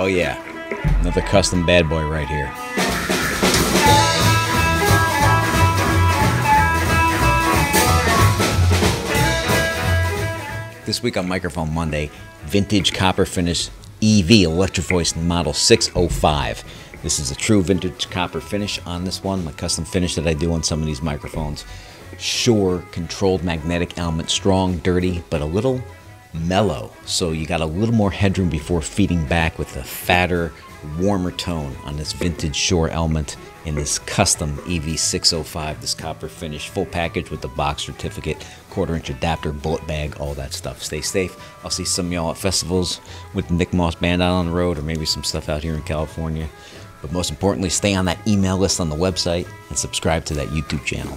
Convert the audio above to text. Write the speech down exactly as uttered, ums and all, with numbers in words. Oh yeah, another custom bad boy right here. This week on Microphone Monday, vintage copper finish E V ElectroVoice model six oh five. This is a true vintage copper finish on this one, my custom finish that I do on some of these microphones. Shure controlled magnetic element, strong, dirty, but a little mellow. So you got a little more headroom before feeding back with a fatter, warmer tone on this vintage Shure element in this custom E V six oh five, this copper finish, full package with the box certificate, quarter inch adapter, bullet bag, all that stuff. Stay safe. I'll see some of y'all at festivals with the Nick Moss Band out on the road, or maybe some stuff out here in California. But most importantly, stay on that email list on the website and subscribe to that YouTube channel.